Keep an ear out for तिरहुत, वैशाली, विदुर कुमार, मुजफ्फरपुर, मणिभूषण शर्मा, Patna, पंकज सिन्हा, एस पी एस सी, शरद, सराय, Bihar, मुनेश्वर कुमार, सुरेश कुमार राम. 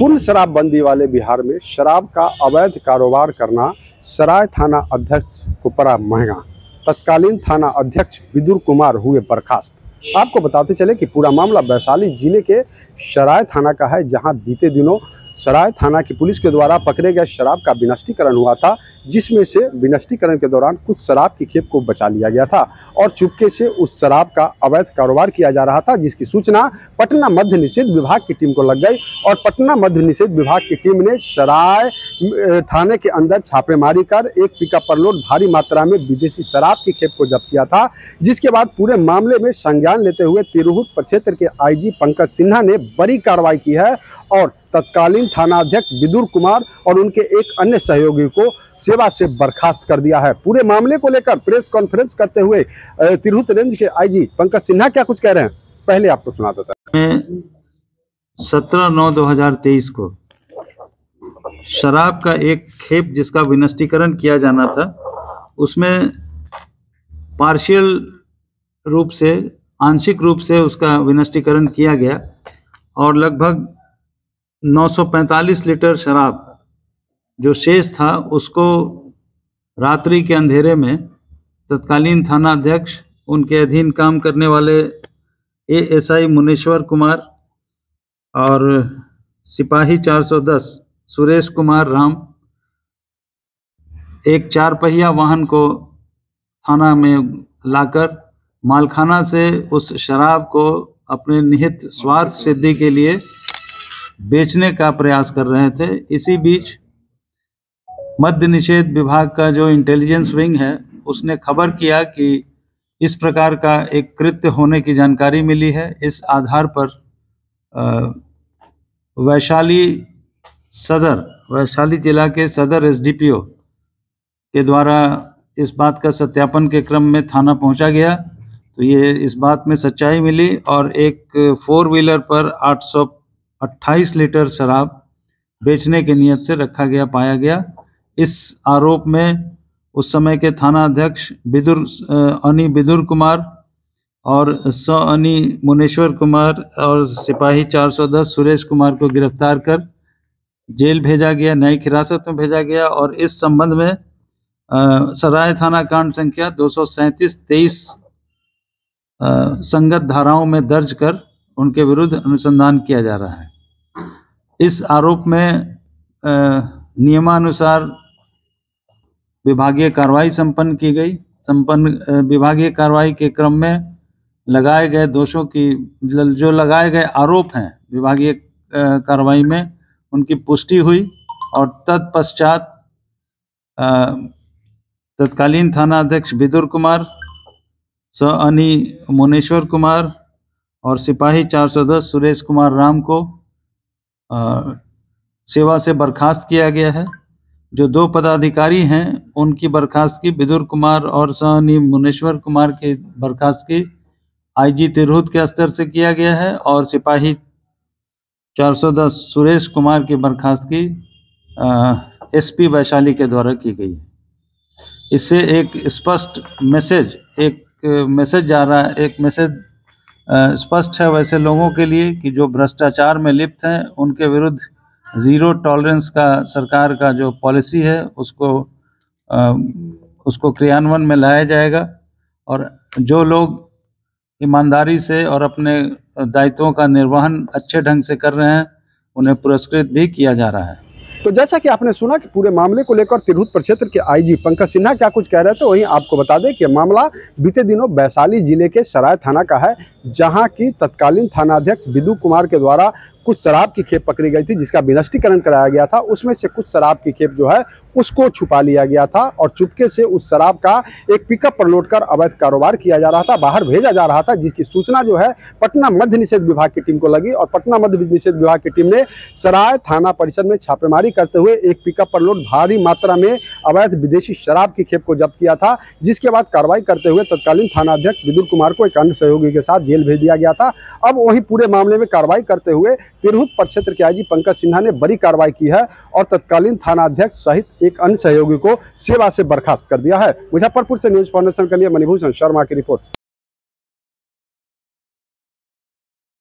पूर्ण शराबबंदी वाले बिहार में शराब का अवैध कारोबार करना सराय थाना अध्यक्ष को पड़ा महंगा। तत्कालीन थाना अध्यक्ष विदुर कुमार हुए बर्खास्त। आपको बताते चले कि पूरा मामला वैशाली जिले के सराय थाना का है, जहां बीते दिनों सराय थाना की पुलिस के द्वारा पकड़े गए शराब का विनष्टीकरण हुआ था, जिसमें से विनष्टीकरण के दौरान कुछ शराब की खेप को बचा लिया गया था और चुपके से उस शराब का अवैध कारोबार किया जा रहा था, जिसकी सूचना पटना मध्य निषेध विभाग की टीम को लग गई और पटना मध्य निषेध विभाग की टीम ने सराय थाने के अंदर छापेमारी कर एक पिकअप पर लोड भारी मात्रा में विदेशी शराब की खेप को जब्त किया था। जिसके बाद पूरे मामले में संज्ञान लेते हुए तिरहुत प्रक्षेत्र के आईजी पंकज सिन्हा ने बड़ी कार्रवाई की है और तत्कालीन थानाध्यक्ष विदुर कुमार और उनके एक अन्य सहयोगी को सेवा से बर्खास्त कर दिया है। पूरे मामले को लेकर प्रेस कॉन्फ्रेंस करते हुए तिरहुत रेंज के आईजी पंकज सिन्हा क्या कुछ कह रहे हैं, पहले आपको सुना देता हूं। 17/9/2023 को शराब का एक खेप जिसका विनष्टीकरण किया जाना था, उसमें पार्शियल रूप से, आंशिक रूप से उसका विनष्टीकरण किया गया और लगभग 945 लीटर शराब जो शेष था उसको रात्रि के अंधेरे में तत्कालीन थाना अध्यक्ष, उनके अधीन काम करने वाले एएसआई मुनेश्वर कुमार और सिपाही 410 सुरेश कुमार राम एक चार पहिया वाहन को थाना में लाकर मालखाना से उस शराब को अपने निहित स्वार्थ सिद्धि के लिए बेचने का प्रयास कर रहे थे। इसी बीच मद्य निषेध विभाग का जो इंटेलिजेंस विंग है उसने खबर किया कि इस प्रकार का एक कृत्य होने की जानकारी मिली है। इस आधार पर वैशाली जिला के सदर एसडीपीओ के द्वारा इस बात का सत्यापन के क्रम में थाना पहुंचा गया तो ये इस बात में सच्चाई मिली और एक 4 व्हीलर पर 828 लीटर शराब बेचने के नियत से रखा गया पाया गया। इस आरोप में उस समय के थाना अध्यक्ष विदुर कुमार और मुनेश्वर कुमार और सिपाही 410 सुरेश कुमार को गिरफ्तार कर जेल भेजा गया, न्यायिक हिरासत में भेजा गया और इस संबंध में सराय थाना कांड संख्या 237/23 संगत धाराओं में दर्ज कर उनके विरुद्ध अनुसंधान किया जा रहा है। इस आरोप में नियमानुसार विभागीय कार्रवाई विभागीय कार्रवाई के क्रम में लगाए गए दोषों की जो लगाए गए आरोप हैं विभागीय कार्रवाई में उनकी पुष्टि हुई और तत्पश्चात तत्कालीन थाना अध्यक्ष विदुर कुमार मुनेश्वर कुमार और सिपाही 410 सुरेश कुमार राम को सेवा से बर्खास्त किया गया है। जो 2 पदाधिकारी हैं उनकी बर्खास्तगी विदुर कुमार और मुनेश्वर कुमार की बर्खास्तगी आईजी तिरहुत के स्तर से किया गया है और सिपाही 410 सुरेश कुमार की बर्खास्तगी एसपी वैशाली के द्वारा की गई है। इससे एक स्पष्ट मैसेज जा रहा है, एक मैसेज स्पष्ट है वैसे लोगों के लिए कि जो भ्रष्टाचार में लिप्त हैं उनके विरुद्ध ज़ीरो टॉलरेंस का सरकार का जो पॉलिसी है उसको क्रियान्वयन में लाया जाएगा और जो लोग ईमानदारी से और अपने दायित्वों का निर्वहन अच्छे ढंग से कर रहे हैं उन्हें पुरस्कृत भी किया जा रहा है। तो जैसा कि आपने सुना कि पूरे मामले को लेकर तिरहुत प्रक्षेत्र के आईजी पंकज सिन्हा क्या कुछ कह रहे थे, वहीं आपको बता दें कि मामला बीते दिनों वैशाली जिले के सराय थाना का है, जहां की तत्कालीन थानाध्यक्ष विदु कुमार के द्वारा कुछ शराब की खेप पकड़ी गई थी, जिसका विनष्टीकरण कराया गया था। उसमें से कुछ शराब की खेप जो है उसको छुपा लिया गया था और चुपके से उस शराब का एक पिकअप पर लोड कर अवैध कारोबार किया जा रहा था, बाहर भेजा जा रहा था, जिसकी सूचना जो है पटना मध्य निषेध विभाग की टीम को लगी और पटना मध्य निषेध विभाग की टीम ने सराय थाना परिसर में छापेमारी करते हुए एक पिकअप पर लोड भारी मात्रा में अवैध विदेशी शराब की खेप को जब्त किया था। जिसके बाद कार्रवाई करते हुए तत्कालीन थानाध्यक्ष विदुर कुमार को एक अन्य सहयोगी के साथ जेल भेज दिया गया था। अब वहीं पूरे मामले में कार्रवाई करते हुए तिरहुत प्रक्षेत्र के आईजी पंकज सिन्हा ने बड़ी कार्रवाई की है और तत्कालीन थानाध्यक्ष सहित एक अन्य सहयोगी को सेवा से बर्खास्त कर दिया है। मुजफ्फरपुर से न्यूज़ फाउंडेशन के लिए मणिभूषण शर्मा की रिपोर्ट।